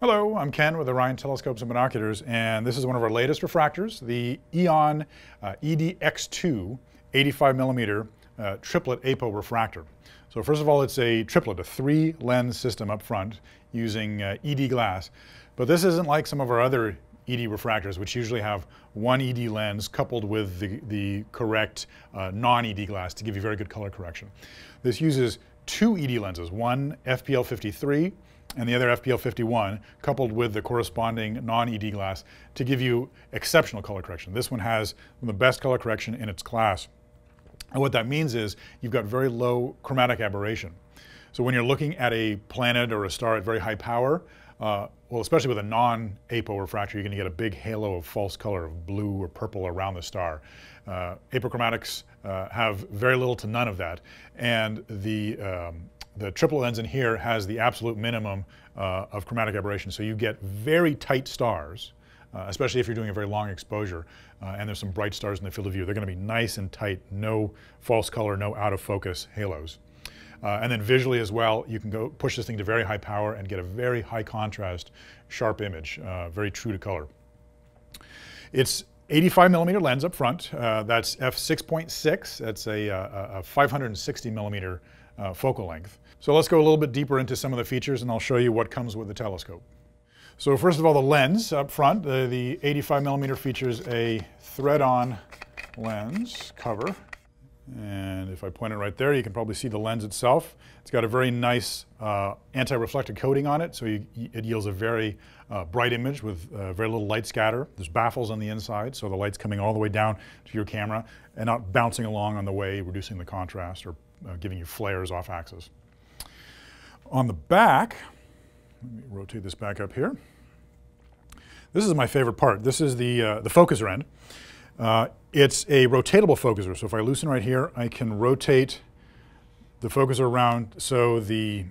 Hello, I'm Ken with Orion Telescopes and Binoculars, and this is one of our latest refractors, the EON EDX2 85mm triplet APO refractor. So first of all, it's a triplet, a three-lens system up front using ED glass. But this isn't like some of our other ED refractors, which usually have one ED lens coupled with the correct non-ED glass to give you very good color correction. This uses two ED lenses, one FPL-53 and the other FPL-51, coupled with the corresponding non-ED glass to give you exceptional color correction. This one has the best color correction in its class. And what that means is you've got very low chromatic aberration. So when you're looking at a planet or a star at very high power, well, especially with a non-APO refractor, you're going to get a big halo of false color of blue or purple around the star. Apochromatics have very little to none of that, and the triplet lens in here has the absolute minimum of chromatic aberration, so you get very tight stars, especially if you're doing a very long exposure, and there's some bright stars in the field of view. They're going to be nice and tight, no false color, no out-of-focus halos. And then visually as well, you can go push this thing to very high power and get a very high contrast, sharp image, very true to color. It's 85mm lens up front. That's f/6.6. That's a 560mm focal length. So let's go a little bit deeper into some of the features, and I'll show you what comes with the telescope. So first of all, the lens up front. The 85mm features a thread-on lens cover. And if I point it right there, you can probably see the lens itself. It's got a very nice anti-reflective coating on it, so it yields a very bright image with very little light scatter. There's baffles on the inside, so the light's coming all the way down to your camera and not bouncing along on the way, reducing the contrast or giving you flares off axis. On the back, let me rotate this back up here. This is my favorite part. This is the focuser end. It's a rotatable focuser, so if I loosen right here, I can rotate the focuser around so the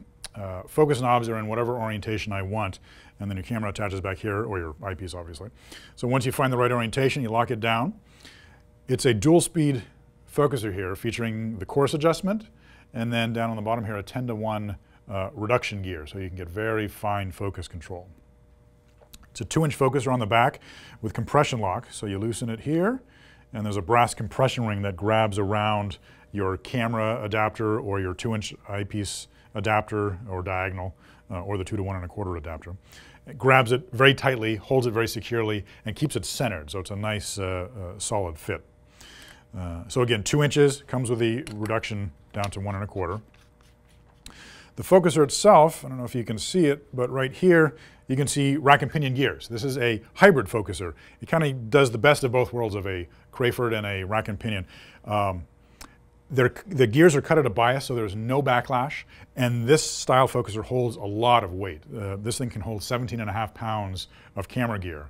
focus knobs are in whatever orientation I want, and then your camera attaches back here, or your eyepiece obviously. So once you find the right orientation, you lock it down. It's a dual speed focuser here, featuring the course adjustment, and then down on the bottom here a 10-to-1 reduction gear, so you can get very fine focus control. It's a 2-inch focuser on the back with compression lock, so you loosen it here, and there's a brass compression ring that grabs around your camera adapter or your 2-inch eyepiece adapter or diagonal, or the 2-to-1 1/4 adapter. It grabs it very tightly, holds it very securely, and keeps it centered, so it's a nice solid fit. So again, 2 inches, comes with the reduction down to 1 1/4. The focuser itself, I don't know if you can see it, but right here you can see rack and pinion gears. This is a hybrid focuser. It kind of does the best of both worlds of a Crayford and a rack and pinion. The gears are cut at a bias, so there's no backlash, and this style focuser holds a lot of weight. This thing can hold 17.5 pounds of camera gear,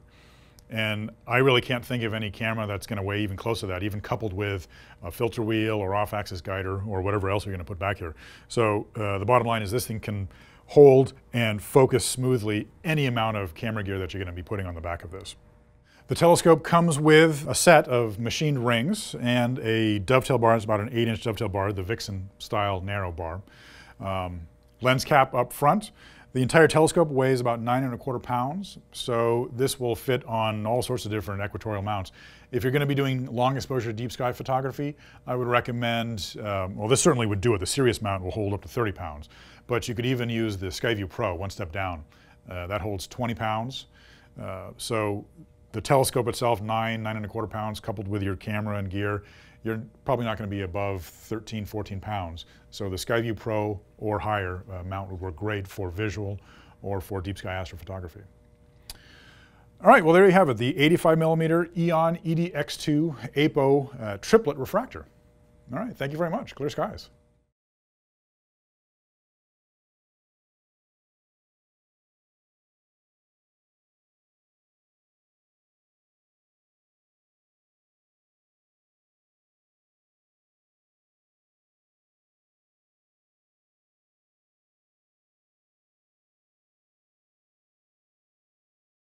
and I really can't think of any camera that's going to weigh even close to that, even coupled with a filter wheel or off-axis guider or whatever else you're going to put back here. So the bottom line is this thing can hold and focus smoothly any amount of camera gear that you're going to be putting on the back of this. The telescope comes with a set of machined rings and a dovetail bar. It's about an 8-inch dovetail bar, the Vixen style narrow bar. Lens cap up front. The entire telescope weighs about 9 1/4 pounds, so this will fit on all sorts of different equatorial mounts. If you're going to be doing long exposure deep sky photography, I would recommend, well, this certainly would do it. The Sirius mount will hold up to 30 pounds, but you could even use the Skyview Pro, one step down. That holds 20 pounds. So the telescope itself, 9 1/4 pounds, coupled with your camera and gear, you're probably not going to be above 13, 14 pounds. So the Skyview Pro or higher mount would work great for visual or for deep sky astrophotography. All right, well, there you have it, the 85mm EON EDX2 APO triplet refractor. All right, thank you very much. Clear skies.